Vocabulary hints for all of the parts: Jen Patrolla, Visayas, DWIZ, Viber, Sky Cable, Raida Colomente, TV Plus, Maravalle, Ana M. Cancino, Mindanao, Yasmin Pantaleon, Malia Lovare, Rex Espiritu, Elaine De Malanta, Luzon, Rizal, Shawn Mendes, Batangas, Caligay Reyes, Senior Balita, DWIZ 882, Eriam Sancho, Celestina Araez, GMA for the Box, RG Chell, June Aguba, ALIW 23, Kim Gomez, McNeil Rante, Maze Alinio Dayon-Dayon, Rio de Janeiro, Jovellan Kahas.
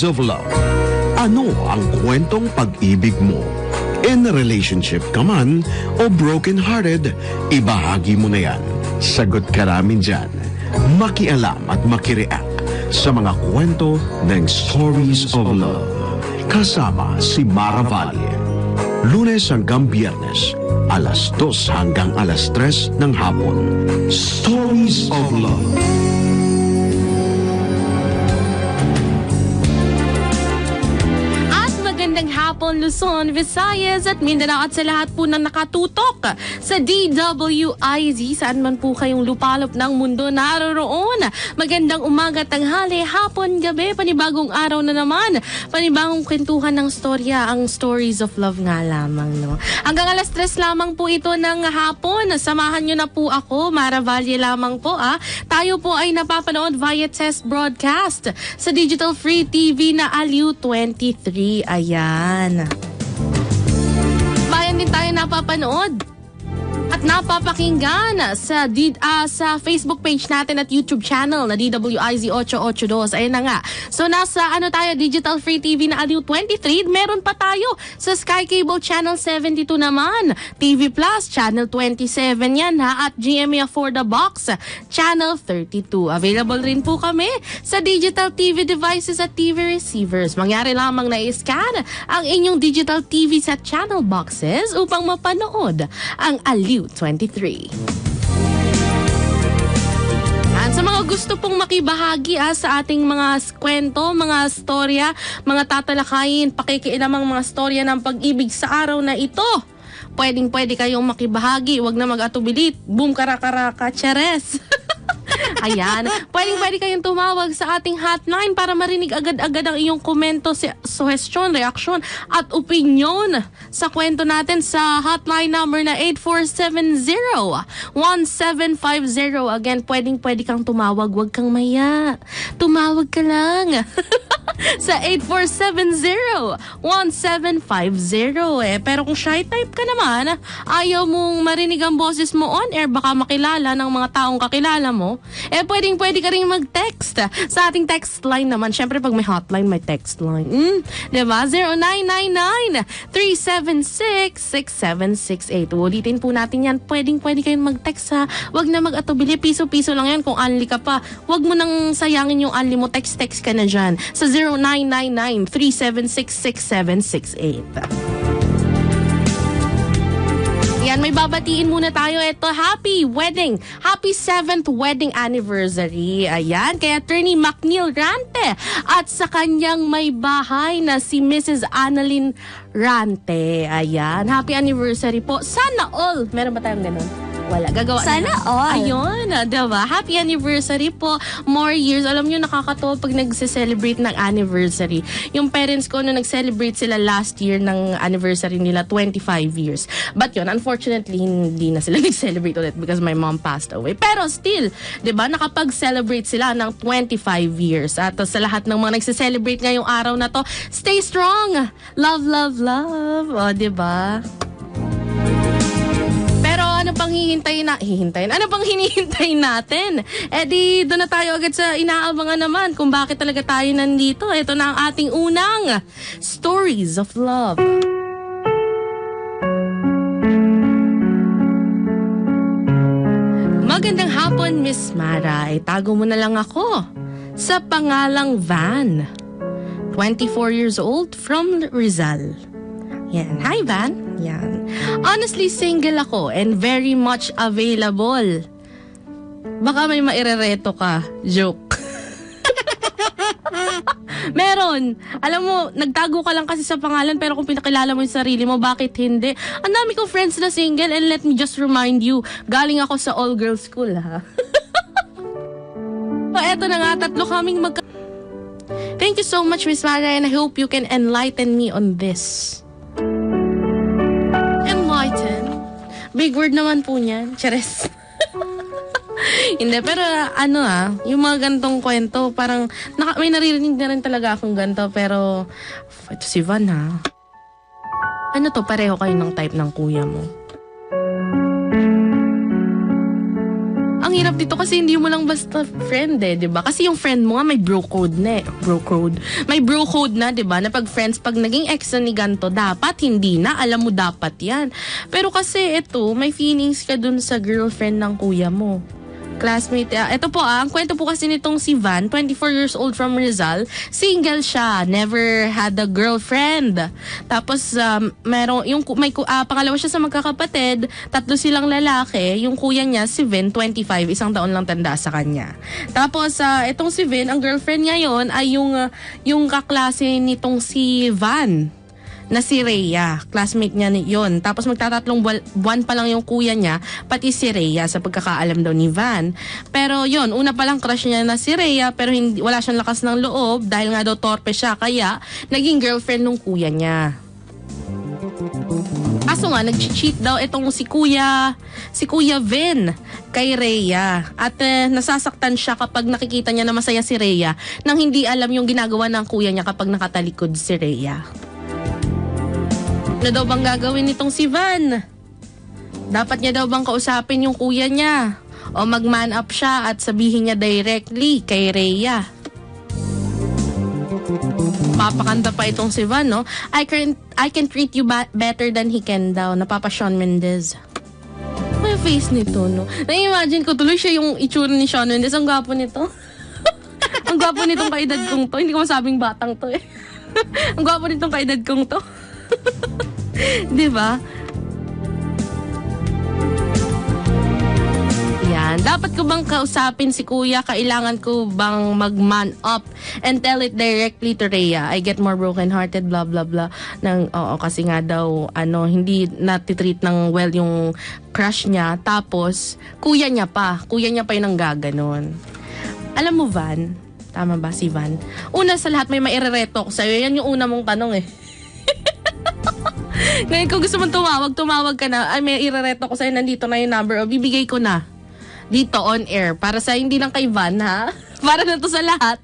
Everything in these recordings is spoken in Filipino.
Stories of Love. Ano ang kwentong pag-ibig mo? In a relationship ka man o broken-hearted, ibahagi mo na yan. Sagot ka namin dyan. Makialam at makireact sa mga kwento ng Stories of Love. Kasama si Maravalle. Lunes hanggang Biyernes, alas 2 hanggang alas 3 ng hapon. Stories of Love. At magandang hapon, Luzon, Visayas at Mindanao at sa lahat po ng nakatutok sa DWIZ. Saan man po kayong lupalop ng mundo naroroon. Magandang umaga, tanghali, hapon, gabi, panibagong araw na naman. Panibagong kwentuhan ng storya, ang Stories of Love nga lamang. No? Hanggang alas 3 lamang po ito ng hapon. Samahan nyo na po ako, Maravalle lamang po. Ah. Tayo po ay napapanood via test broadcast sa digital free TV na ALU 23. Ayan. Bayan din tayo napapanood at napapakinggan sa Facebook page natin at YouTube channel na DWIZ882. Ayun na nga. So nasa ano tayo, Digital Free TV na ALIW 23. Meron pa tayo sa Sky Cable Channel 72 naman. TV Plus Channel 27 yan ha. At GMA for the Box Channel 32. Available rin po kami sa digital TV devices at TV receivers. Mangyari lamang na i-scan ang inyong digital TV sa channel boxes upang mapanood ang ALIW 23. Sa mga gusto pong makibahagi sa ating mga kwento, mga storya, mga tatalakayin, pakikialamang mga storya ng pag-ibig sa araw na ito, pwedeng-pwede kayong makibahagi. Huwag na mag-atubilit. Boom, karakaraka, cheres. Ayan. Pwedeng-pwede kayong tumawag sa ating hotline para marinig agad-agad ang iyong komento, suhestyon, reaksyon at opinyon sa kwento natin sa hotline number na 8470-1750. Again, pwedeng-pwede kang tumawag. Huwag kang maya. Tumawag ka lang. Sa 8470-1750. Pero kung shy type ka naman, ayaw mong marinig ang boses mo on air, baka makilala ng mga taong kakilala mo, pwedeng-pwede ka rin mag-text. Sa ating text line naman, syempre pag may hotline, may text line. Diba? 0999-376-6768. Ulitin po natin yan. Pwedeng-pwede kayong mag-text ha. Huwag na mag-atubili. Piso-piso lang yan. Kung only ka pa, huwag mo nang sayangin yung only mo. Text-text ka na dyan. Sa 0999-376-6768. Yan, may babatiin muna tayo. Ito, happy wedding. Happy 7th wedding anniversary. Ayan, kay Attorney McNeil Rante at sa kanyang may bahay na si Mrs. Annalyn Rante. Ayan, happy anniversary po. Sana all. Meron ba tayong ganun? Wala, gagawa sana na. All. Ayun, diba? Happy anniversary po. More years. Alam nyo, nakakatawa pag nagse-celebrate ng anniversary. Yung parents ko, no, nag-celebrate sila last year ng anniversary nila, 25 years. But yun, unfortunately, hindi na sila nag-celebrate ulit because my mom passed away. Pero still, diba, nakapag-celebrate sila ng 25 years. At sa lahat ng mga nagse-celebrate ngayong araw na to, stay strong! Love, love, love. O, diba? Ano pang hihintayin? Ano pang hinihintay natin? Eh di, doon na tayo agad sa inaabangan naman kung bakit talaga tayo nandito. Ito na ang ating unang Stories of Love. Magandang hapon, Miss Mara. Itago mo na lang ako sa pangalang Van. 24 years old from Rizal. Yan. Hi, Van. Yan. Honestly, single ako and very much available. Baka may mairereto ka. Joke. Meron. Alam mo, nagtago ka lang kasi sa pangalan, pero kung pinakilala mo yung sarili mo, bakit hindi? Ang dami kong friends na single, and let me just remind you, galing ako sa all-girls school, ha? So, eto na nga, tatlo kaming Thank you so much, Miss Mara, and I hope you can enlighten me on this. Big word naman po niyan. Cheres. Hindi, pero yung mga gantong kwento, parang may naririnig na rin talaga akong ganto, pero ito si Van ha. Ano to, pareho kayo ng type ng kuya mo. Ang hirap dito kasi hindi mo lang basta friend eh, 'di ba? Kasi yung friend mo nga may bro code na, eh. Bro code. May bro code na, 'di ba? Na pag friends, pag naging ex na ni ganto, dapat hindi na, alam mo dapat 'yan. Pero kasi ito, may feelings ka dun sa girlfriend ng kuya mo. Classmate. Ito po ang kwento po kasi nitong si Van, 24 years old from Rizal. Single siya, never had a girlfriend. Tapos merong yung pangalawa siya sa magkakapatid, tatlo silang lalaki. Yung kuya niya si Vin, 25, isang taon lang tanda sa kanya. Tapos itong si Vin, ang girlfriend niya yon ay yung kaklase nitong si Van na si Rhea, classmate niya yun. Tapos magtatatlong buwan pa lang yung kuya niya, pati si Rhea sa pagkakaalam daw ni Van. Pero yun, una pa lang crush niya na si Rhea, pero hindi, wala siyang lakas ng loob dahil nga daw torpe siya, kaya naging girlfriend nung kuya niya. Kaso nga, nag-cheat daw itong si Kuya Vin kay Rhea. At nasasaktan siya kapag nakikita niya na masaya si Rhea nang hindi alam yung ginagawa ng kuya niya kapag nakatalikod si Rhea. Ano daw bang gagawin nitong si Van? Dapat niya daw bang kausapin yung kuya niya? O mag-man up siya at sabihin niya directly kay Rhea? Papakanta pa itong si Van, no? I can treat you better than he can daw. Napapa Shawn Mendes. Ano yung face nito, no? Na-imagine ko tuloy siya yung itsura ni Shawn Mendes. Ang gwapo nito. Ang gwapo nitong kaedad kong to. Hindi ko masabing batang to, eh. Ang gwapo nitong kaedad kong to. Diba? Yan. Dapat ko bang kausapin si kuya? Kailangan ko bang mag-man up and tell it directly to Rhea? I get more broken-hearted, blah, blah, blah. Oo, kasi nga daw, hindi natitreat ng well yung crush niya. Tapos, kuya niya pa. Kuya niya pa yung nanggaganon. Alam mo, Van? Tama ba si Van? Una sa lahat, may mairereto ko sa'yo. Yan yung una mong tanong eh. Ngayon kung gusto mong tumawag ka na. Ay, may irereto ko sa'yo, nandito na yung number. O, bibigay ko na. Dito, on air. Para sa hindi lang kay Van, ha? Para na to sa lahat.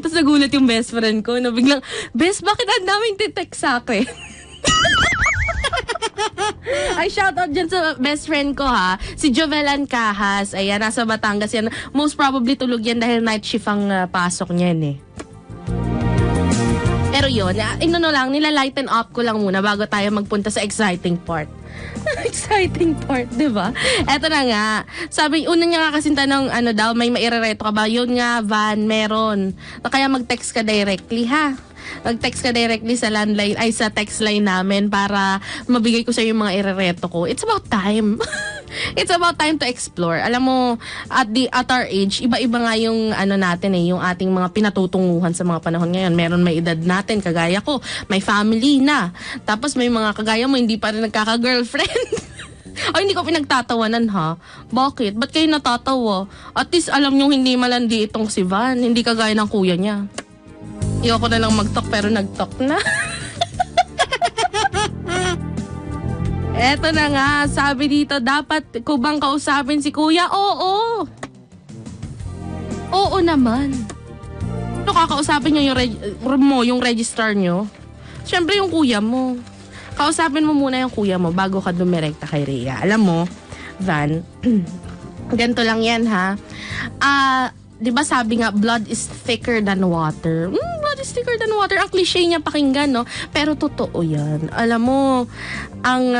Tapos nagulat yung best friend ko. No? Biglang, best, bakit ang daming titext sa akin? Ay, shoutout dyan sa best friend ko, ha? Si Jovellan Kahas. Ayan, nasa Batangas yan. Most probably tulog yan dahil night shift ang pasok niya, eh. Pero yun, lang, nilalighten up ko lang muna bago tayo magpunta sa exciting part. Exciting part, diba? Eto na nga. Sabi, una niya nga kasi tanong, daw, may mairereto ka ba? Yun nga, Van, meron. Kaya mag-text ka directly, ha? Mag-text ka directly sa landline, ay sa text line namin para mabigay ko sa'yo yung mga irereto ko. It's about time. It's about time to explore. Alam mo, at our age, iba-iba nga yung natin eh, yung ating mga pinatutunguhan sa mga panahon ngayon. Meron may edad natin, kagaya ko, may family na. Tapos may mga kagaya mo, hindi pa rin nagkaka-girlfriend. O, hindi ko pinagtatawanan, ha? Bakit? Ba't kayo natatawa? At least alam nyo hindi malandi itong si Van, hindi kagaya ng kuya niya. Ayoko na lang mag-talk pero nag-talk na. Eto na nga, sabi dito, dapat ko bang kausapin si kuya? Oo! Oo naman. Ano kakausapin niyo yung registrar niyo? Siyempre yung kuya mo. Kausapin mo muna yung kuya mo bago ka dumirekta kay Rhea. Alam mo, Van, ganito lang yan, ha? Diba sabi nga, blood is thicker than water. Blood is thicker than water. Ang cliche niya pakinggan, no? Pero totoo yan. Alam mo, ang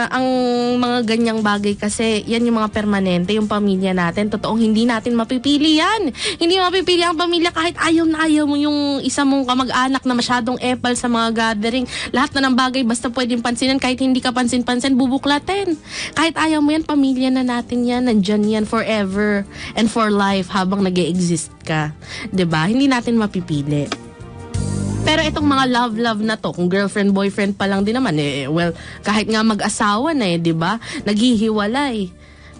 mga ganyang bagay kasi, yan yung mga permanente, yung pamilya natin. Totoong hindi natin mapipili yan. Hindi mapipili ang pamilya kahit ayaw na ayaw mo yung isa mong kamag-anak na masyadong epal sa mga gathering. Lahat na ng bagay, basta pwedeng pansinin. Kahit hindi ka pansin-pansin, bubuklatin. Kahit ayaw mo yan, pamilya na natin yan. Nandyan yan forever and for life habang nag-e-exist ka. 'Di ba? Hindi natin mapipili. Pero itong mga love na to, kung girlfriend boyfriend pa lang din naman eh, well, kahit nga mag-asawa na eh, 'di ba? Naghihiwalay.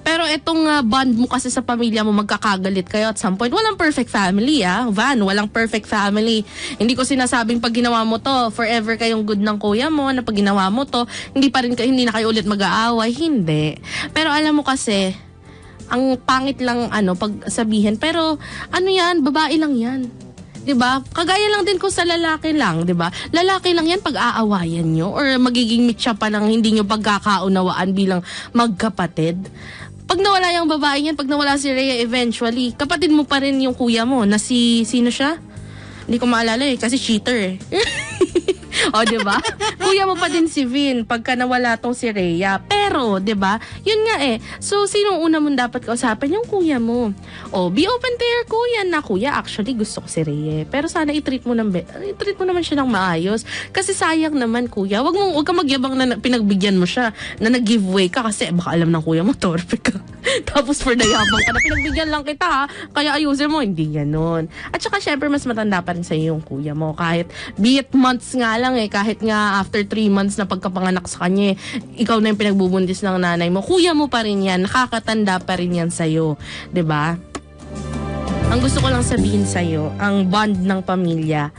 Pero itong bond mo kasi sa pamilya mo, magkakagalit kayo at some point. Walang perfect family, ah. Van, walang perfect family. Hindi ko sinasabing pag ginawa mo to, forever kayong good ng kuya mo, na pag ginawa mo to, hindi na kayo ulit mag-aaway, hindi. Pero alam mo kasi, ang pangit lang pag sabihin, pero yan, babae lang yan, 'di ba? Kagaya lang din ko sa lalaki lang, 'di ba? Lalaki lang yan pag aawayan nyo or magiging mitya pa lang hindi nyo pagkakaunawaan bilang magkapatid. Pag nawala yung babae yan, pag nawala si Rhea eventually, kapatid mo pa rin yung kuya mo na si, sino siya? Hindi ko maalala eh, kasi cheater eh. O, oh, diba? Kuya mo pa din si Vin pagka nawala tong si Rhea. Pero, diba? Yun nga eh. So, sinong una mong dapat kausapin? Yung kuya mo. O, be open to your kuya na, kuya, actually gusto ko si Rhea. Pero sana i-treat mo naman siya ng maayos. Kasi sayang naman, kuya. Huwag ka magyabang na pinagbigyan mo siya na nag-giveaway ka kasi baka alam ng kuya mo, torpe ka. Tapos for nayabang ka na pinagbigyan lang kita ha, kaya ayusin mo, hindi ganun. At saka syempre mas matanda pa rin sa iyo yung kuya mo, kahit be it months nga lang eh, kahit nga after 3 months na pagkapanganak sa kanya, ikaw na yung pinagbubuntis ng nanay mo, kuya mo pa rin yan, nakakatanda pa rin yan sa iyo, 'di ba? Ang gusto ko lang sabihin sa iyo, ang bond ng pamilya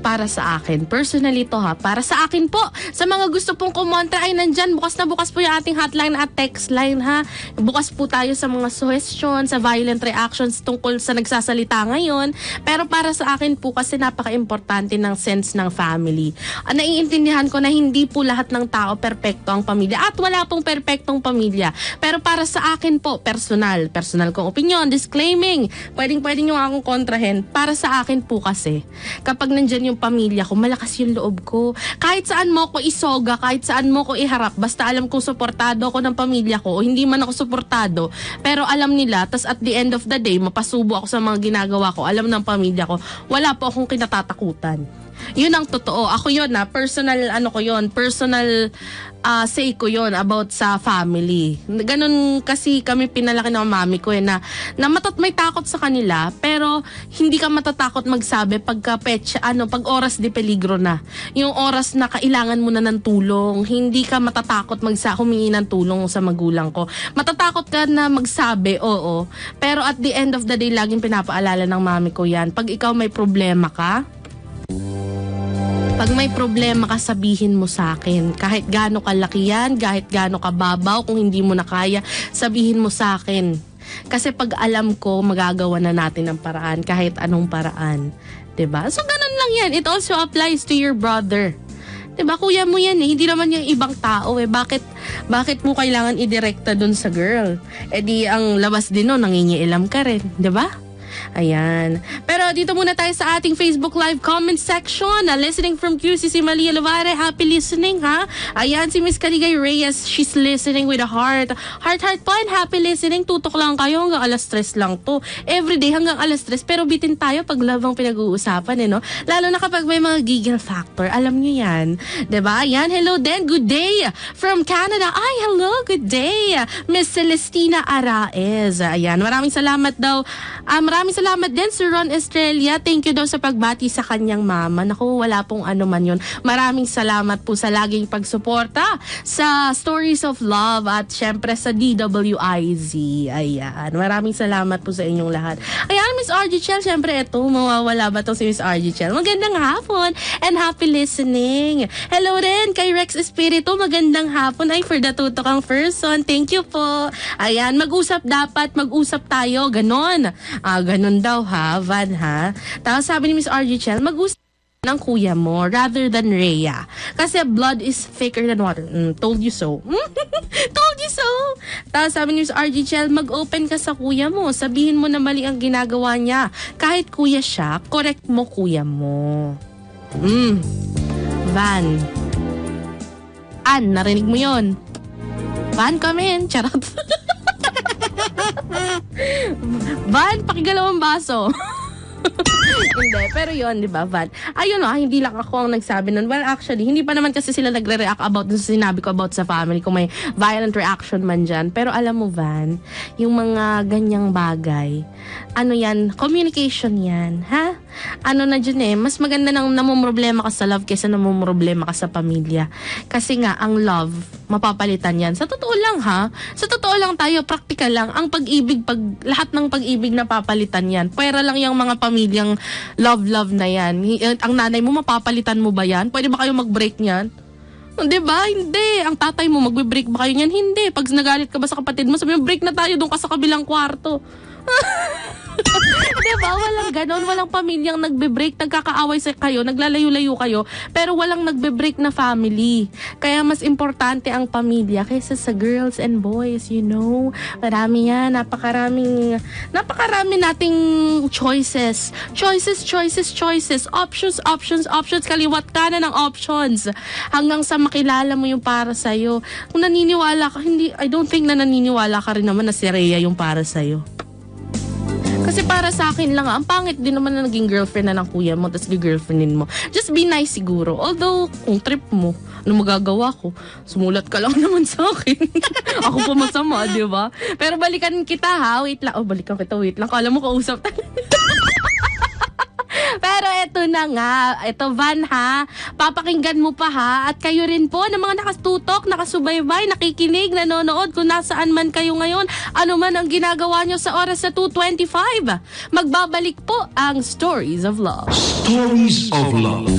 para sa akin. Personally to ha, para sa akin po. Sa mga gusto pong kumontra ay nandyan, bukas na bukas po yung ating hotline at text line ha. Bukas po tayo sa mga suggestions, sa violent reactions tungkol sa nagsasalita ngayon. Pero para sa akin po kasi napaka-importante ng sense ng family. Naiintindihan ko na hindi po lahat ng tao perpekto ang pamilya at wala pong perpektong pamilya. Pero para sa akin po, personal kong opinion, disclaiming, pwedeng yung akong kontrahen. Para sa akin po kasi, kapag nandyan yung pamilya ko, malakas yung loob ko. Kahit saan mo ko isoga, kahit saan mo ko iharap, basta alam kong suportado ako ng pamilya ko o hindi man ako suportado, pero alam nila, tas at the end of the day, mapasubo ako sa mga ginagawa ko, alam ng pamilya ko, wala po akong kinatatakutan. Yun ang totoo. Ako yun na personal say ko yun about sa family. Ganun kasi kami pinalaki ng mami ko eh, na may takot sa kanila, pero hindi ka matatakot magsabi pagka pag oras de peligro na. Yung oras na kailangan mo na ng tulong, hindi ka matatakot humingi ng tulong sa magulang ko. Matatakot ka na magsabi, oo. Pero at the end of the day, laging pinapaalala ng mami ko yan. Pag ikaw may problema ka, pag may problema ka, sabihin mo sa akin. Kahit gaano kalaki yan, kahit gaano kababaw, kung hindi mo na kaya, sabihin mo sa akin. Kasi pag alam ko, magagawa na natin ang paraan, kahit anong paraan. 'Di ba? So ganun lang yan. It also applies to your brother. 'Di ba? Kuya mo yan eh. Hindi naman yung ibang tao eh. Bakit mo kailangan idirekta dun sa girl? Eh di ang labas din no, nangingialam ka rin. 'Di ba? Ayan. Pero dito muna tayo sa ating Facebook Live comment section. Listening from QC, si Malia Lovare. Happy listening, ha? Ayan, si Miss Caligay Reyes. She's listening with a heart. Heart po and happy listening. Tutok lang kayo hanggang alas 3 lang to. Everyday hanggang alas 3. Pero bitin tayo pag love ang pinag-uusapan, eh, no? Lalo na kapag may mga giggle factor. Alam nyo yan. Diba? Ayan, hello then. Good day from Canada. Ay, hello. Good day. Miss Celestina Araez. Ayan, maraming salamat daw. Maraming salamat din, Sir Ron Estrella. Thank you daw sa pagbati sa kanyang mama. Naku, wala pong ano man yun. Maraming salamat po sa laging pagsuporta sa Stories of Love at syempre sa DWIZ. Ayan. Maraming salamat po sa inyong lahat. Ayan, Miss RG Chell. Syempre, eto, mawawala ba to si Miss RG Chell? Magandang hapon and happy listening. Hello rin kay Rex Espiritu. Magandang hapon. Ay, for the tutok ang person. Thank you po. Ayan, mag-usap tayo. Ganon. Ganun daw ha, Van ha. Tapos sabi ni Miss RG Chell, mag-usap ng kuya mo rather than Rhea. Kasi blood is thicker than water. Told you so. Told you so. Tapos sabi ni Miss RG Chell, mag-open ka sa kuya mo. Sabihin mo na mali ang ginagawa niya. Kahit kuya siya, correct mo kuya mo. Van. An, narinig mo yon? Van, come in. Charot. Van, pakigalawang baso. Hindi, pero yun, di ba, Van? Ayun, hindi lang ako ang nagsabi nun. Well, actually, hindi pa naman kasi sila nagre-react about dun sa sinabi ko about sa family, kung may violent reaction man dyan. Pero alam mo, Van, yung mga ganyang bagay, ano yan, communication yan, ha? Ano na dyan eh, mas maganda nang namumroblema ka sa love kaysa namumroblema ka sa pamilya. Kasi nga, ang love, mapapalitan yan. Sa totoo lang, ha? Sa totoo lang tayo, practical lang, ang pag-ibig, lahat ng pag-ibig na papalitan yan. Pwera lang yung mga pamilyang love na yan. Ang nanay mo, mapapalitan mo ba yan? Pwede ba kayo mag-break niyan? Hindi ba? Hindi. Ang tatay mo, magbe-break ba kayo niyan? Hindi. Pag nagalit ka ba sa kapatid mo, sabi mo, break na tayo, doon ka sa kabilang kwarto. Diba? Walang ganon, walang pamilyang nagbe-break, nagkakaaway sa kayo, naglalayo-layo kayo, pero walang nagbe-break na family. Kaya mas importante ang pamilya kaysa sa girls and boys, you know. Marami yan, napakarami nating choices. Choices. Options. Kaliwat ka na ng options. Hanggang sa makilala mo yung para sa'yo. Kung naniniwala ka, hindi, I don't think na naniniwala ka rin naman na si Rhea yung para sa'yo. Kasi para sa akin lang, ang pangit din naman na naging girlfriend na ng kuya mo, tapos girlfriendin mo. Just be nice siguro. Although, kung trip mo, ano magagawa ko? Sumulat ka lang naman sa akin. Ako pa masama, di ba? Pero balikan kita ha, wait lang. Oh, balikan kita, wait lang. Kala mo kausap tayo. Pero eto na nga, eto Van ha, papakinggan mo pa ha, at kayo rin po ng mga nakatutok, nakasubaybay, nakikinig, nanonood, kung nasaan man kayo ngayon, ano man ang ginagawa nyo sa oras na 2:25, magbabalik po ang Stories of Love. Stories of Love.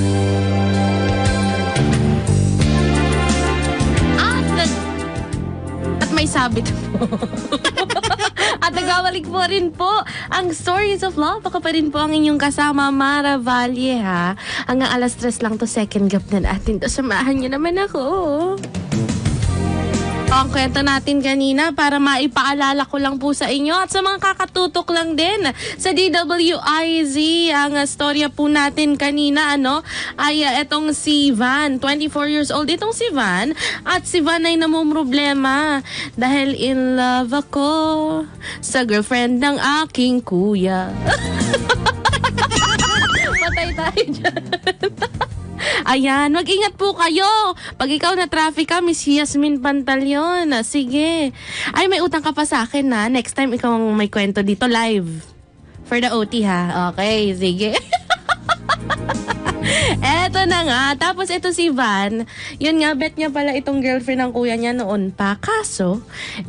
At may sabit po. At nagbabalik po rin po ang Stories of Love. Baka pa rin po ang inyong kasama, Maravalle ha. Hanggang 3:00 lang to, second gap na natin to. Samahan niyo naman ako. Ang kwento natin kanina, para maipaalala ko lang po sa inyo at sa mga kakatutok lang din sa DWIZ, ang storya po natin kanina ay etong si Van, 24 years old itong si Van, at si Van ay namumroblema dahil in love ako sa girlfriend ng aking kuya. Patay tayo dyan. Ayan, mag-ingat po kayo. Pag ikaw na traffic ka, Miss Yasmin Pantaleon. Sige. Ay, may utang ka pa sa akin na. Next time, ikaw ang may kwento dito live. For the OT ha. Okay, sige. Eto na nga. Tapos ito si Van. Yun nga, bet niya pala itong girlfriend ng kuya niya noon pa. Kaso,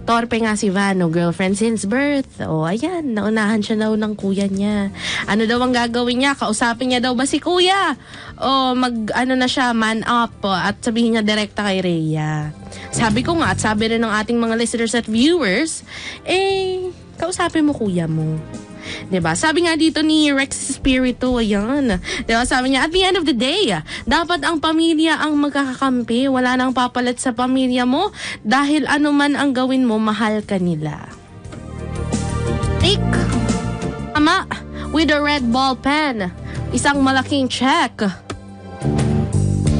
torpe nga si Van, no? Girlfriend since birth. O, ayan. Naunahan siya daw ng kuya niya. Ano daw ang gagawin niya? Kausapin niya daw ba si kuya? O, na siya, man up. O, at sabihin niya direkta kay Rhea. Sabi ko nga, at sabi rin ng ating mga listeners at viewers, kausapin mo kuya mo. Diba? Sabi nga dito ni Rex Spirito, ayan. Diba? Sabi niya, at the end of the day, dapat ang pamilya ang magkakakampi. Wala nang papalit sa pamilya mo dahil anuman ang gawin mo, mahal ka nila. Take ama with a red ball pen. Isang malaking check.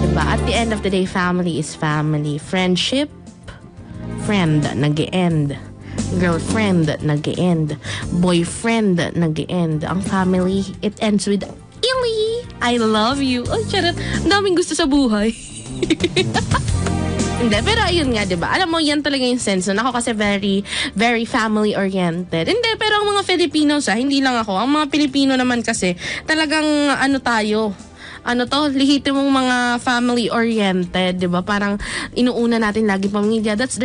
Diba? At the end of the day, family is family. Friendship, friend, nag-e-end. Girlfriend, nag-e-end. Boyfriend, nag-e-end. Ang family, it ends with Illy, I love you. Oh, charot. Ang daming gusto sa buhay. Hindi, pero ayun nga, diba? Alam mo, yan talaga yung sense nun. Ako kasi very, very family-oriented. Hindi, pero ang mga Filipinos, hindi lang ako. Ang mga Pilipino naman kasi, talagang tayo. Lihiti mong mga family-oriented, di ba? Parang inuuna natin lagi pamilya. That's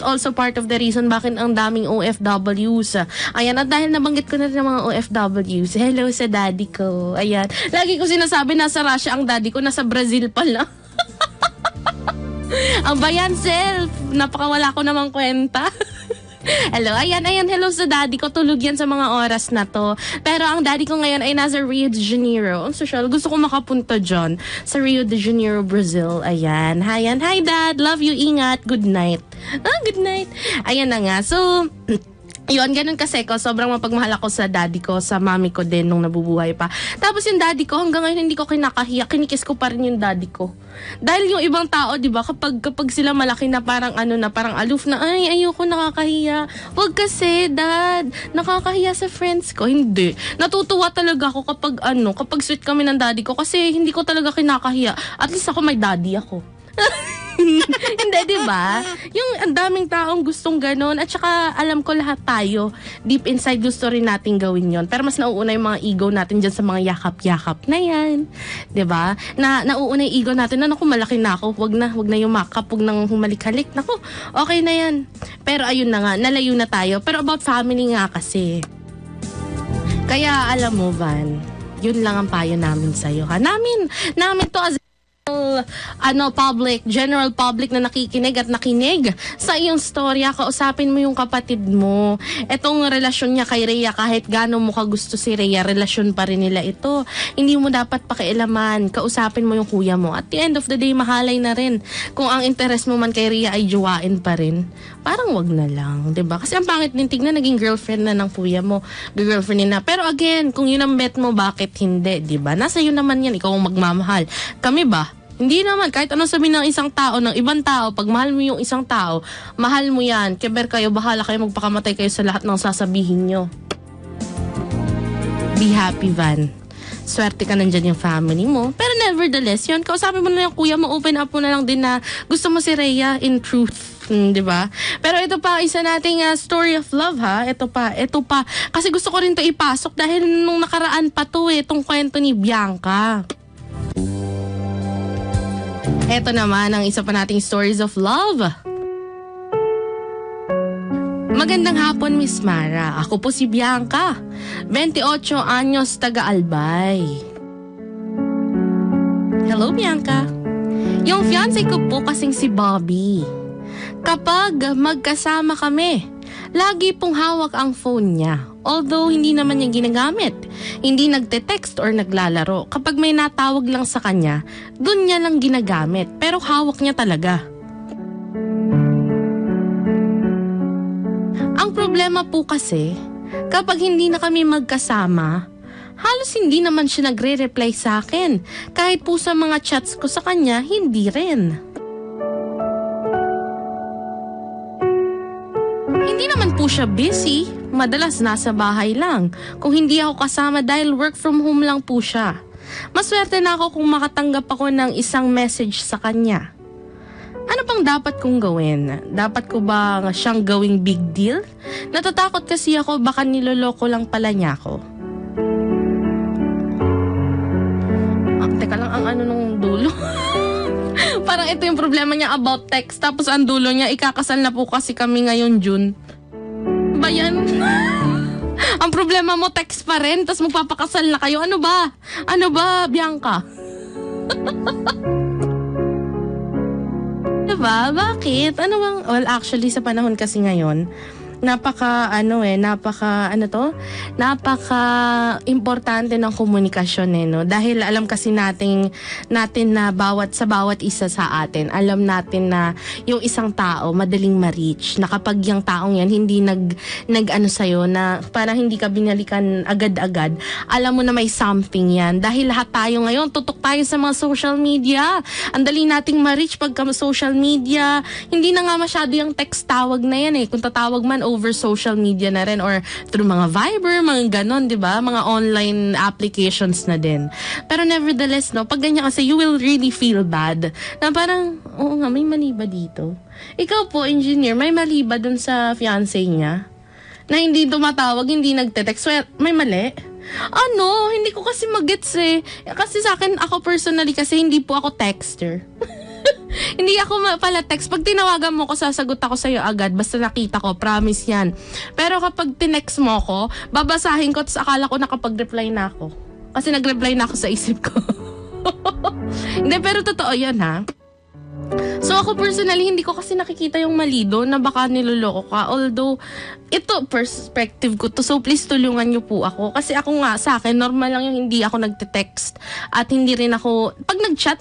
also part of the reason bakit ang daming OFWs. Ayan, at dahil nabanggit ko na rin ang mga OFWs, hello sa daddy ko. Ayan. Lagi ko sinasabi, nasa Russia ang daddy ko, nasa Brazil pala. Ang bayan self, napakawala ko namang kwenta. Hello, ayan, hello sa daddy ko. Tulog yan sa mga oras na to. Pero ang daddy ko ngayon ay nasa Rio de Janeiro. Ang social, gusto ko makapunta dyan sa Rio de Janeiro, Brazil. Ayan, hi dad, love you, ingat, good night. Good night. Ayan na nga, so yun, ganun kasi ko, sobrang mapagmahal ako sa daddy ko, sa mami ko din nung nabubuhay pa. Tapos yung daddy ko, hanggang ngayon hindi ko kinakahiya, kinikis ko pa rin yung daddy ko. Dahil yung ibang tao, di ba, kapag sila malaki na parang parang aloof na, ay, ayoko, nakakahiya. Wag kasi, dad, nakakahiya sa friends ko. Hindi. Natutuwa talaga ako kapag sweet kami ng daddy ko, kasi hindi ko talaga kinakahiya. At least ako, may daddy ako. Hindi, diba? Yung ang daming taong gustong ganun. At saka alam ko lahat tayo, deep inside gusto rin natin gawin yon. Pero mas nauuna yung mga ego natin dyan sa mga yakap-yakap na yan. Diba? Nauuna yung ego natin. Naku, malaki na ako. Wag na yumakap. Wag nang humalik-halik. Naku, okay na yan. Pero ayun na nga, nalayo na tayo. Pero about family nga kasi. Kaya alam mo, Van, yun lang ang payo namin sa'yo. Ha? Namin to as general public na nakikinig at nakinig sa iyong storya, kausapin mo yung kapatid mo. Etong relasyon niya kay Rhea, kahit gaano mo kagusto si Rhea, relasyon pa rin nila ito. Hindi mo dapat pakialaman. Kausapin mo yung kuya mo. At the end of the day, mahalay na rin. Kung ang interest mo man kay Rhea ay jowain pa rin, parang wag na lang, diba? Kasi ang pangit din tignan, naging girlfriend na ng kuya mo. Girlfriend na. Pero again, kung yun ang bet mo, bakit hindi, diba? Nasa iyo naman yan. Ikaw ang magmamahal. Kami ba? Hindi naman. Kahit ano sabihin ng isang tao, ng ibang tao, pag mahal mo yung isang tao, mahal mo yan. Keber kayo, bahala kayo, magpakamatay kayo sa lahat ng sasabihin nyo. Be happy, Van. Swerte ka, nandyan yung family mo. Pero nevertheless, yun, kausapin mo na yung kuya mo, open up mo na lang din na gusto mo si Rhea in truth. Diba? Pero ito pa, isa nating story of love, ha? Ito pa. Kasi gusto ko rin to ipasok dahil nung nakaraan pa to, itong kwento ni Bianca. Ito naman ang isa pa nating stories of love. Magandang hapon, Miss Mara. Ako po si Bianca, 28 anyos, taga-Albay. Hello, Bianca. Yung fiancé ko po kasing si Bobby. Kapag magkasama kami, lagi pong hawak ang phone niya. Although hindi naman niya ginagamit. Hindi nagte-text or naglalaro. Kapag may natawag lang sa kanya, dun niya lang ginagamit. Pero hawak niya talaga. Problema po kasi, kapag hindi na kami magkasama, halos hindi naman siya nagre-reply sa akin. Kahit po sa mga chats ko sa kanya, hindi rin. Hindi naman po siya busy, madalas nasa bahay lang. Kung hindi ako kasama dahil work from home lang po siya. Maswerte na ako kung makatanggap ako ng isang message sa kanya. Ano pang dapat kong gawin? Dapat ko ba siyang gawing big deal? Natatakot kasi ako, baka niloloko lang pala niya ako. Teka lang, ang ano nung dulo. Parang ito yung problema niya about text. Tapos ang dulo niya, ikakasal na po kasi kami ngayon June. Ba yan? Ang problema mo, text pa rin. Tapos magpapakasal na kayo. Ano ba? Ano ba, Bianca? Diba? Bakit? Ano bang? Well, actually, sa panahon kasi ngayon, napaka-importante ng komunikasyon, no? Dahil alam kasi natin na sa bawat isa sa atin, alam natin na yung isang tao madaling ma-reach, na kapag yung taong yan hindi nag-ano sa'yo, na parang hindi ka binalikan agad-agad, alam mo na may something yan. Dahil lahat tayo ngayon, tutok tayo sa mga social media. Ang dali nating ma-reach pagka social media. Hindi na nga masyado yung text tawag na yan, eh. Kung tatawag man, over social media na rin or through mga Viber, mga ganon, diba? Mga online applications na din. Pero nevertheless, no, pag ganyan kasi, you will really feel bad. Na parang, oo nga, may mali ba dito? Ikaw po, engineer, may mali ba dun sa fiancé niya? Na hindi tumatawag, hindi nagte-text. Well, may mali? Ano? Hindi ko kasi mag-gets, eh. Kasi sa akin, ako personally, kasi hindi po ako texter. Hindi ako pala text. Pag tinawagan mo ko, sasagot ako sa'yo agad. Basta nakita ko, promise yan. Pero kapag tinext mo ko, babasahin ko, tapos akala ko nakapag-reply na ako. Kasi nag-reply na ako sa isip ko. Hindi, pero totoo yan, ha? So ako personally, hindi ko kasi nakikita yung mali doon na baka niloloko ka. Although, ito perspective ko to. So please tulungan niyo po ako. Kasi ako nga, sa akin, normal lang yung hindi ako nagte-text. At hindi rin ako, pag nag-chat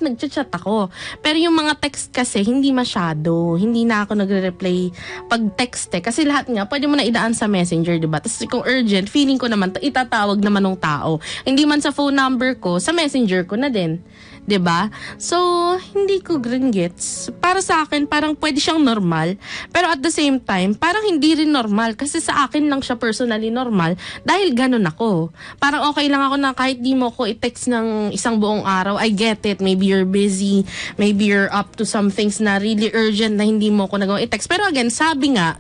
ako. Pero yung mga text kasi, hindi masyado. Hindi na ako nagre-reply pag text, eh. Kasi lahat nga, pwede mo na idaan sa messenger, diba? Tapos kung urgent, feeling ko naman, itatawag naman ng tao. Hindi man sa phone number ko, sa messenger ko na din. Diba? So, hindi ko green gets. Para sa akin, parang pwede siyang normal. Pero at the same time, parang hindi rin normal. Kasi sa akin lang siya personally normal. Dahil ganun ako. Parang okay lang ako na kahit di mo ko i-text ng isang buong araw. I get it. Maybe you're busy. Maybe you're up to some things na really urgent na hindi mo ko nagawa i-text. Pero again, sabi nga,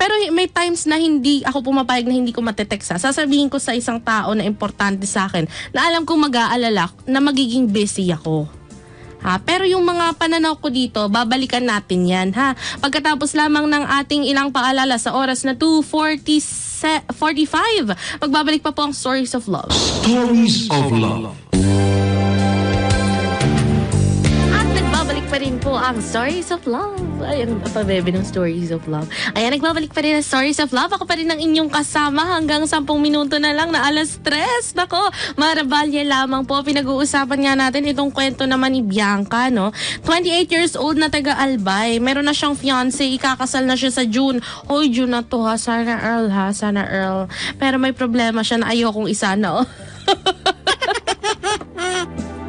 pero may times na hindi ako pumapayag na hindi ko matetext. Sasabihin ko sa isang tao na importante sa akin na alam kong mag-aalala na magiging busy ako. Ha? Pero yung mga pananaw ko dito, babalikan natin yan, ha? Pagkatapos lamang ng ating ilang paalala sa oras na 2:45, magbabalik pa po ang Stories of Love. Stories of Love. pa rin po ang Stories of Love. Ayan, pabebe ng Stories of Love. Ayan, nagbabalik pa rin ang Stories of Love. Ako pa rin ang inyong kasama hanggang 10 minuto na lang na alas 3. Nako, Maravalle lamang po. Pinag-uusapan nga natin itong kwento naman ni Bianca, no? 28 years old na taga Albay. Meron na siyang fiance. Ikakasal na siya sa June. Hoy, June na to ha. Sana Earl ha. Sana Earl. Pero may problema siya na ayokong isana, oh.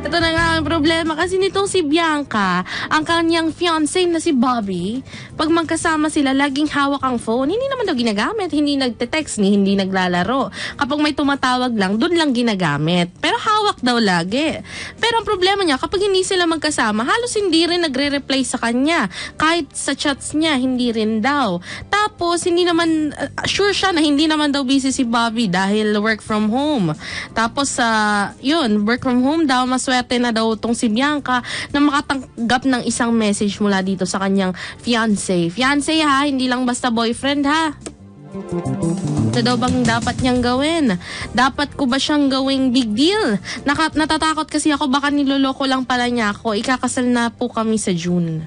Ito na nga ang problema kasi nitong si Bianca, ang kanyang fiancé na si Bobby, pag magkasama sila, laging hawak ang phone. Hindi naman daw ginagamit, hindi nagte-text, hindi naglalaro. Kapag may tumatawag lang, doon lang ginagamit. Pero hawak daw lagi. Pero ang problema niya, kapag hindi sila magkasama, halos hindi rin nagre-reply sa kanya. Kahit sa chats niya, hindi rin daw. Tapos, hindi naman, sure siya na hindi naman daw busy si Bobby dahil work from home. Tapos, yun, work from home daw, mas swerte na daw itong si Bianca na makatanggap ng isang message mula dito sa kanyang fiancé. Fiancé ha, hindi lang basta boyfriend ha. Ito daw bang dapat niyang gawin? Dapat ko ba siyang gawing big deal? Natatakot kasi ako, baka niloloko lang pala niya ako. Ikakasal na po kami sa June.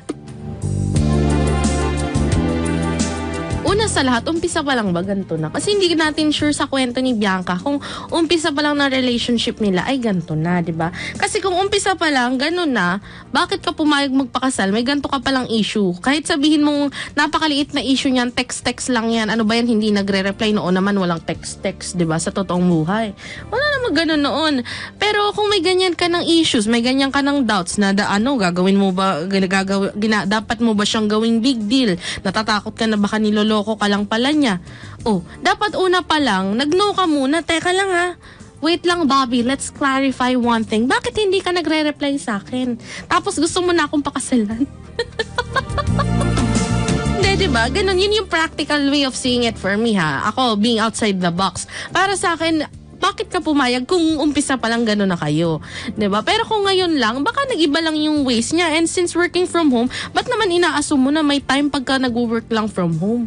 Una sa lahat, umpisa pa lang ba ganito na? Kasi hindi natin sure sa kwento ni Bianca kung umpisa pa lang na relationship nila ay ganito na, di ba? Kasi kung umpisa pa lang, ganun na, bakit ka pumayag magpakasal? May ganito ka palang issue. Kahit sabihin mong napakaliit na issue niyan, text-text lang yan. Ano ba yan? Hindi nagre-reply noon naman, walang text-text, di ba? Sa totoong buhay. Wala naman ganun noon. Pero kung may ganyan ka ng issues, may ganyan ka ng doubts na gagawin mo ba, dapat mo ba siyang gawing big deal? Natatakot ka na baka niloloko ko ka lang pala niya. Oh, dapat una pa lang, nag-no ka muna. Teka lang ha. Wait lang, Bobby. Let's clarify one thing. Bakit hindi ka nagre-reply sa akin? Tapos gusto mo na akong pakasalan? Hindi, diba? Ganun, yun yung practical way of seeing it for me ha. Ako, being outside the box. Para sa akin, bakit ka pumayag kung umpisa pa lang gano'n na kayo? Diba? Pero kung ngayon lang, baka nag-iba lang yung ways niya. And since working from home, ba't naman inaasum mo na may time pagka nag-work lang from home?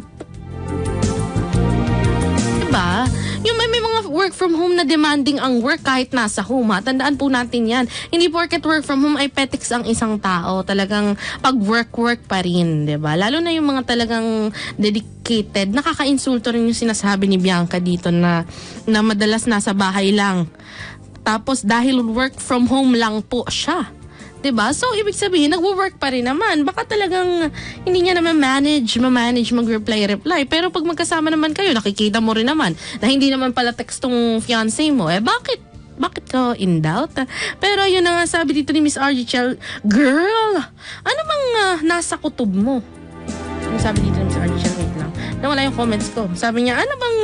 Diba? Yung may mga work from home na demanding ang work kahit nasa home ha. Tandaan po natin yan. Hindi porket work from home ay petiks ang isang tao. Talagang pag work-work pa rin. Diba? Lalo na yung mga talagang dedicated. Nakaka-insulto rin yung sinasabi ni Bianca dito na madalas nasa bahay lang. Tapos dahil work from home lang po siya. Diba? So, ibig sabihin, nagwo-work pa rin naman. Baka talagang hindi niya naman manage mag-reply. Pero pag magkasama naman kayo, nakikita mo rin naman na hindi naman pala text tong fiancé mo. Eh, bakit ka in doubt? Pero yun na nga sabi dito ni Miss RG Chell, girl, ano bang nasa kutob mo? Sabi dito ni Miss RG Chell, wait lang. Nawala yung comments ko. Sabi niya, ano bang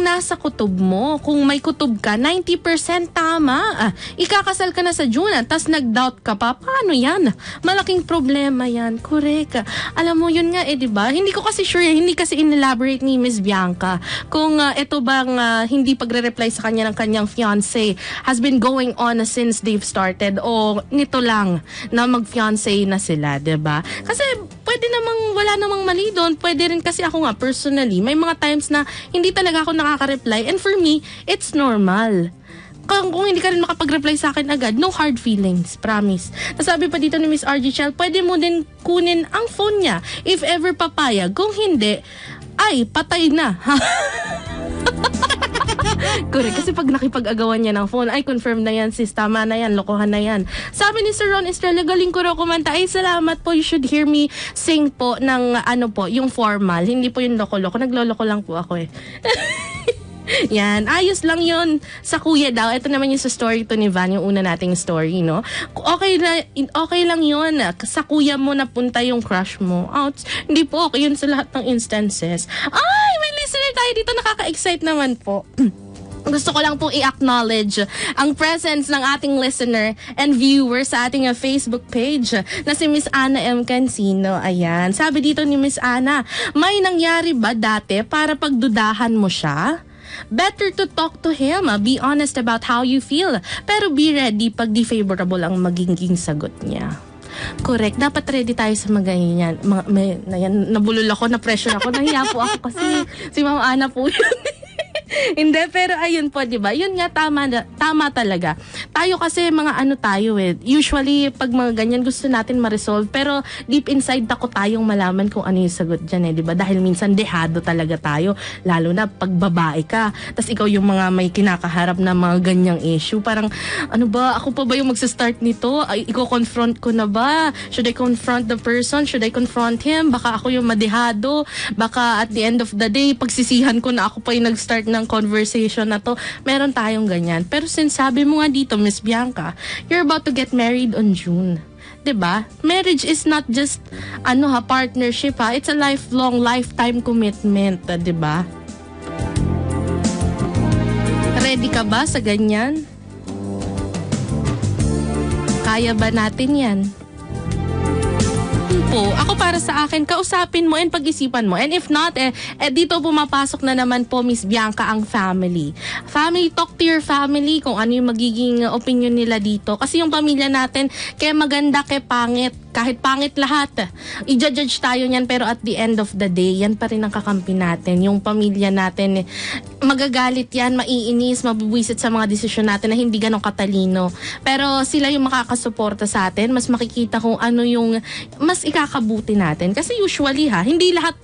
nasa kutob mo? Kung may kutob ka, 90% tama. Ikakasal ka na sa June, tas nag-doubt ka pa. Paano yan? Malaking problema yan. Correct. Alam mo, yun nga diba? Hindi ko kasi sure, hindi kasi in-elaborate ni Miss Bianca kung ito bang hindi pagre-reply sa kanya ng kanyang fiancé has been going on since they've started o nito lang na mag-fiancé na sila, diba? Kasi pwede namang wala namang mali doon. Pwede rin kasi ako nga personally, may mga times na hindi talaga ako nakaka-reply. And for me, it's normal. Kung hindi ka rin makapag-reply sa akin agad, no hard feelings, promise. Nasabi pa dito ni Miss RG Chell, pwede mo din kunin ang phone niya if ever papayag. Kung hindi, ay, patay na. Correct, kasi pag nakipag-agawan niya ng phone, ay confirm na yan sis, tama na yan, lokohan na yan. Sabi ni Sir Ron Estrella, galing ko raw kumanta. Ay salamat po, you should hear me sing po ng yung formal, hindi po yung loko-loko, nagloloko lang po ako eh. Yan, ayos lang yun sa kuya daw. Ito naman yung sa story to ni Van, yung una nating story, no? Okay lang yun. Sa kuya mo napunta yung crush mo. Ouch, hindi po okay yun sa lahat ng instances. Ay, may listener tayo dito. Nakaka-excite naman po. Gusto ko lang pong i-acknowledge ang presence ng ating listener and viewer sa ating Facebook page na si Miss Ana M. Cancino. Ayan, sabi dito ni Miss Ana, may nangyari ba dati para pagdudahan mo siya? Better to talk to him. Be honest about how you feel. Pero be ready pag di favorable ang magiging sagot niya. Correct. Dapat ready tayo sa mga ganyan. Nabulol ako, na-pressure ako. Nahiya po ako kasi si Mama Ana po yun. Hindi, pero ayun po, diba? Yun nga, tama na. Tama talaga. Tayo kasi mga ano tayo eh. Usually, pag mga ganyan, gusto natin ma-resolve. Pero deep inside, takot tayong malaman kung ano yung sagot dyan eh. Diba? Dahil minsan dehado talaga tayo. Lalo na pag babae ka. Tapos ikaw yung mga may kinakaharap na mga ganyang issue. Parang, ano ba? Ako pa ba yung magsa-start nito? Ay, i-confront ko na ba? Should I confront the person? Should I confront him? Baka ako yung madehado. Baka at the end of the day, pagsisihan ko na ako pa yung nag-start ng conversation na to. Meron tayong ganyan. Pero since sabi mo nga dito, Miss Bianca, you're about to get married on June. 'Di ba? Marriage is not just ano ha, partnership ha. It's a lifelong, lifetime commitment, 'di ba? Ready ka ba sa ganyan? Kaya ba natin 'yan? Po, ako para sa akin, kausapin mo and pag-isipan mo. And if not, dito pumapasok na naman po, Miss Bianca, ang family. Family, talk to your family kung ano yung magiging opinion nila dito. Kasi yung pamilya natin, kaya maganda, kaya pangit. Kahit pangit lahat, i-judge tayo niyan, pero at the end of the day, yan pa rin ang kakampi natin. Yung pamilya natin, magagalit yan, maiinis, mabubuisit sa mga desisyon natin na hindi ganong katalino. Pero sila yung makakasuporta sa atin, mas makikita kung ano yung mas ikakabuti natin. Kasi usually ha, hindi lahat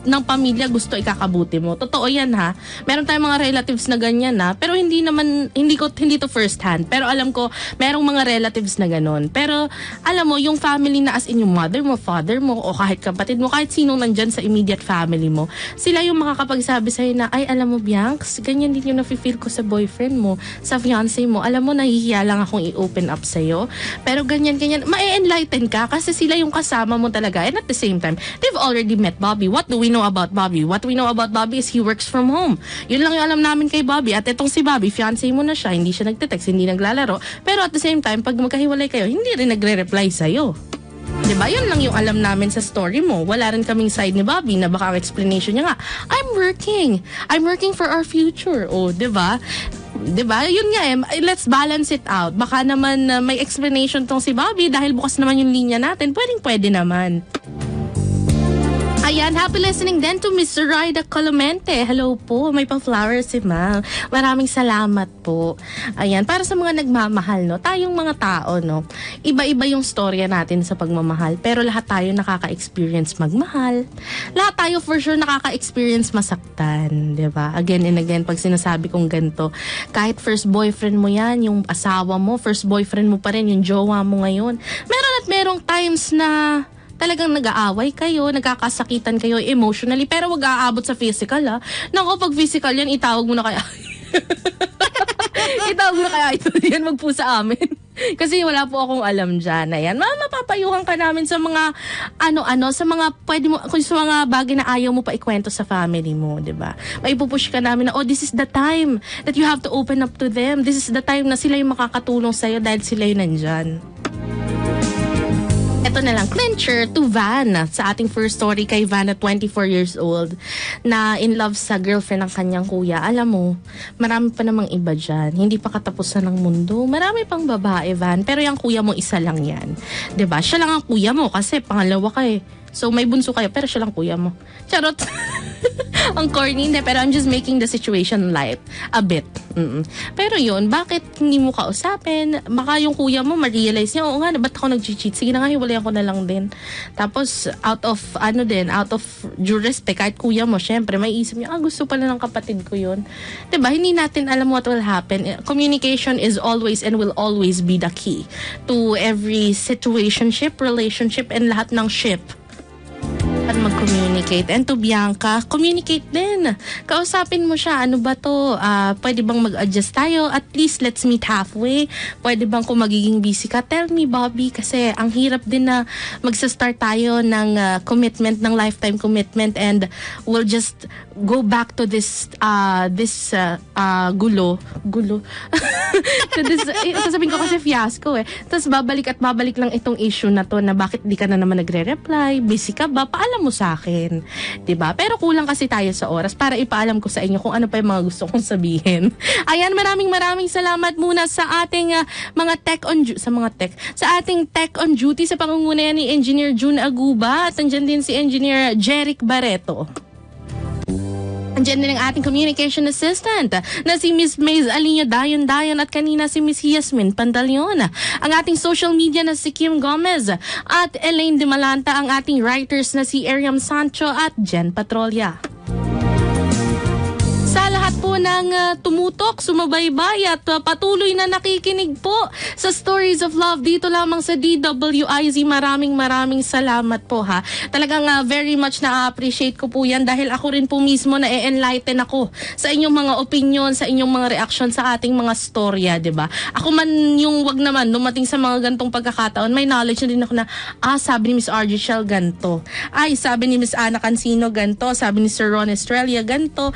ng pamilya gusto ikakabuti mo. Totoo yan ha. Meron tayong mga relatives na ganyan ha. Pero hindi naman, hindi to first hand. Pero alam ko, merong mga relatives na ganun. Pero alam mo, yung family na as in yung mother mo, father mo, o kahit kapatid mo, kahit sinong nandyan sa immediate family mo, sila yung makakapagsabi sa'yo na, ay alam mo Bianx, ganyan din yung nafe-feel ko sa boyfriend mo, sa fiancé mo. Alam mo, nahihiya lang akong i-open up sa'yo. Pero ganyan-ganyan, ma-enlighten ka kasi sila yung kasama mo talaga. And at the same time, they've already met Bobby. What do we know about Bobby? What we know about Bobby is he works from home. Yun lang yung alam namin kay Bobby. At itong si Bobby, fiancé mo na siya, hindi siya nagte-text, hindi naglalaro. Pero at the same time, pag magkahiwalay kayo, hindi rin nagre-reply sa'yo. Diba? Yun lang yung alam namin sa story mo. Wala rin kaming side ni Bobby na baka ang explanation niya nga, I'm working. I'm working for our future. O, diba? Diba? Yun nga eh. Let's balance it out. Baka naman may explanation tong si Bobby dahil bukas naman yung linya natin. Pwede naman. Ayan, happy listening din to Miss Raida Colomente. Hello po, may pa-flowers si ma'am. Maraming salamat po. Ayan, para sa mga nagmamahal, no? Tayong mga tao, no? Iba-iba yung storya natin sa pagmamahal. Pero lahat tayo nakaka-experience magmahal. Lahat tayo for sure nakaka-experience masaktan, diba? Again and again, pag sinasabi kong ganito, kahit first boyfriend mo yan, yung asawa mo, first boyfriend mo pa rin, yung jowa mo ngayon. Meron at merong times na talagang nag-aaway kayo, nagkakasakitan kayo emotionally, pero wag aabot sa physical ha. Naku, pag physical yan, itawag mo na kaya. Itawag mo na kaya ito yan, wag po sa amin. Kasi wala po akong alam dyan. Ayan, mapapayuhan ka namin sa mga ano-ano, sa mga pwede mo, sa mga bagay na ayaw mo pa ikwento sa family mo, diba? Maipupush ka namin na, oh, this is the time that you have to open up to them. This is the time na sila yung makakatulong sa'yo dahil sila yung nandyan. Ito na lang, clincher to Van sa ating first story kay Van na 24 years old na in love sa girlfriend ng kanyang kuya. Alam mo, marami pa namang iba dyan. Hindi pa katapusan ng mundo. Marami pang babae, Van. Pero yung kuya mo, isa lang yan. 'Di ba? Siya lang ang kuya mo kasi pangalawa ka eh. So may bunso kayo pero siya lang kuya mo. Charot! Ang corny na, pero I'm just making the situation light a bit. Pero yun, bakit hindi mo kausapin? Baka yung kuya mo ma-realize niya, oo nga, ba't ako nag-cheat? Sige na nga, hiwalayan ko na lang din. Tapos, out of due respect, kahit kuya mo, syempre, may isip niya, gusto pala ng kapatid ko yun. Diba? Hindi natin alam what will happen. Communication is always and will always be the key to every situationship, relationship, and lahat ng ship. Mag-communicate. And to Bianca, communicate din. Kausapin mo siya, ano ba to? Pwede bang mag-adjust tayo? At least let's meet halfway. Pwede bang kung magiging busy ka? Tell me, Bobby, kasi ang hirap din na magsa-start tayo ng commitment, ng lifetime commitment, and we'll just go back to this gulo. So this, sasabihin ko kasi fiasco eh. Tapos babalik lang itong issue na to na bakit di ka na naman nagre-reply? Busy ka ba? Paalam mo sa akin, 'di ba? Pero kulang kasi tayo sa oras para ipaalam ko sa inyo kung ano pa yung mga gusto kong sabihin. Ayan, maraming salamat muna sa ating tech on duty sa pangungunayan ni Engineer June Aguba at nandiyan din si Engineer Jeric Barreto. Andiyan din ang ating communication assistant na si Miss Maze Alinio Dayon-Dayon at kanina si Miss Yasmin Pantaleon. Ang ating social media na si Kim Gomez at Elaine De Malanta, ang ating writers na si Eriam Sancho at Jen Patrolla. Sa lahat po ng tumutok, sumabaybay at patuloy na nakikinig po sa Stories of Love dito lamang sa DWIZ. Maraming salamat po ha. Talagang very much na-appreciate ko po yan dahil ako rin po mismo na-enlighten ako sa inyong mga opinion, sa inyong mga reaction sa ating mga storya, diba? Ako man yung wag naman dumating sa mga gantong pagkakataon, may knowledge na din ako na, sabi ni Miss RJ Shell ganto. Ay, sabi ni Miss Ana Cancino ganto, sabi ni Sir Ron Estrella ganto.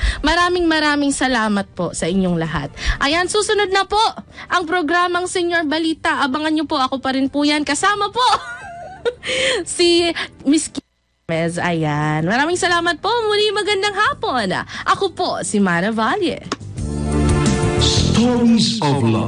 Maraming salamat po sa inyong lahat. Ayan, susunod na po ang programang Senior Balita. Abangan nyo po, ako pa rin po yan. Kasama po si Miss Kimes. Ayan, maraming salamat po. Muli, magandang hapon. Ako po si Maravalle. Stories of Love.